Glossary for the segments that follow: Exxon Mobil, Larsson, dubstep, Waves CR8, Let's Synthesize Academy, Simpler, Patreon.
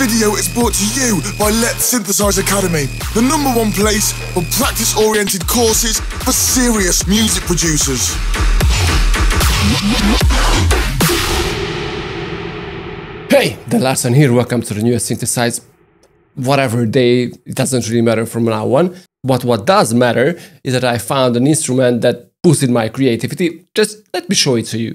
video is brought to you by Let's Synthesize Academy, the #1 place for practice-oriented courses for serious music producers. Hey, the Larsson here, welcome to the newest Synthesize whatever day, it doesn't really matter from now on. But what does matter is that I found an instrument that boosted my creativity. Just let me show it to you.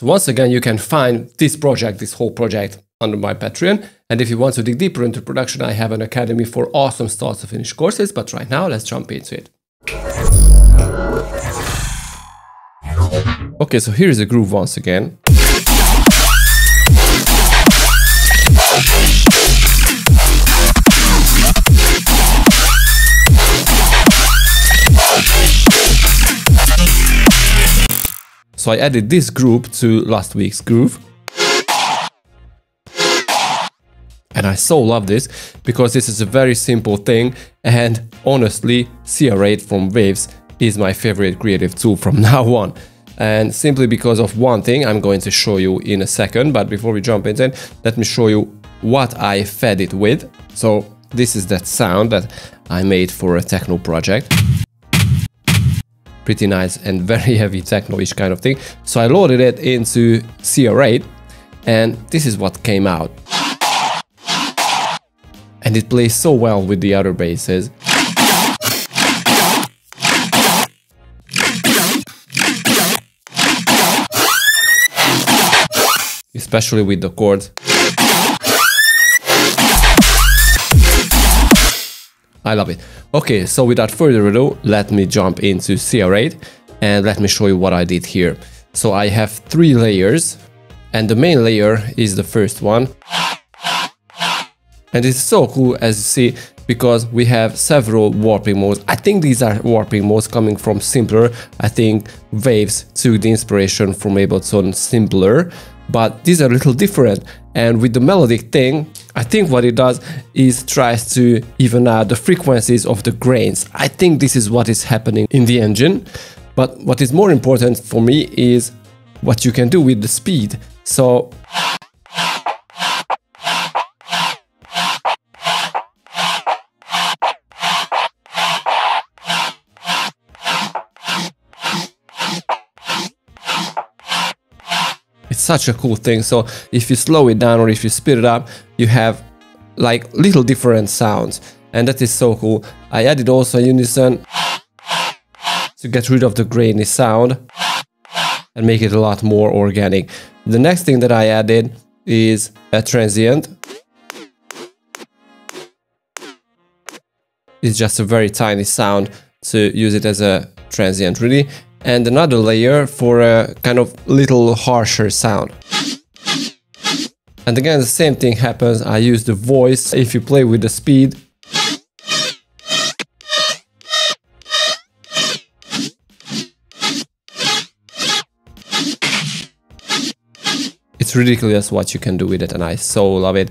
So once again, you can find this whole project under my Patreon. And if you want to dig deeper into production, I have an academy for awesome start to finish courses, but right now let's jump into it. Okay, so here is a groove once again. So I added this groove to last week's groove. And I so love this, because this is a very simple thing, and honestly, CR8 from Waves is my favorite creative tool from now on. And simply because of one thing I'm going to show you in a second, but before we jump into it, let me show you what I fed it with. So this is that sound that I made for a techno project. Pretty nice and very heavy techno-ish kind of thing. So I loaded it into CR8, and this is what came out. And it plays so well with the other basses. Especially with the chords. I love it. Okay, so without further ado, let me jump into CR8 and let me show you what I did here. So I have 3 layers, and the main layer is the first one. And it's so cool, as you see, because we have several warping modes. I think these are warping modes coming from Simpler. I think Waves took the inspiration from Ableton's Simpler, but these are a little different. And with the melodic thing, I think what it does is tries to even out the frequencies of the grains. I think this is what is happening in the engine. But what is more important for me is what you can do with the speed. So it's such a cool thing. So if you slow it down or if you speed it up, you have like little different sounds, and that is so cool. I added also unison to get rid of the grainy sound and make it a lot more organic. The next thing that I added is a transient. It's just a very tiny sound to use it as a transient really. And another layer for a kind of little harsher sound. And again, the same thing happens. I use the voice. If you play with the speed, it's ridiculous what you can do with it, and I so love it.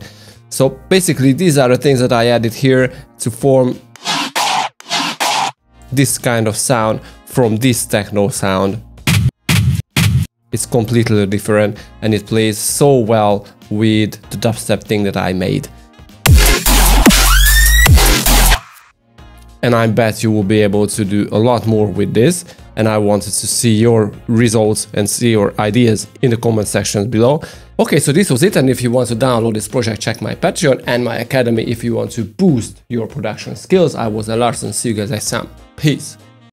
So basically, these are the things that I added here to form this kind of sound from this techno sound. It's completely different, and it plays so well with the dubstep thing that I made. And I bet you will be able to do a lot more with this, and I wanted to see your results and see your ideas in the comment section below. Okay, so this was it, and if you want to download this project, check my Patreon and my academy if you want to boost your production skills. I was Larsson, see you guys next time. Peace.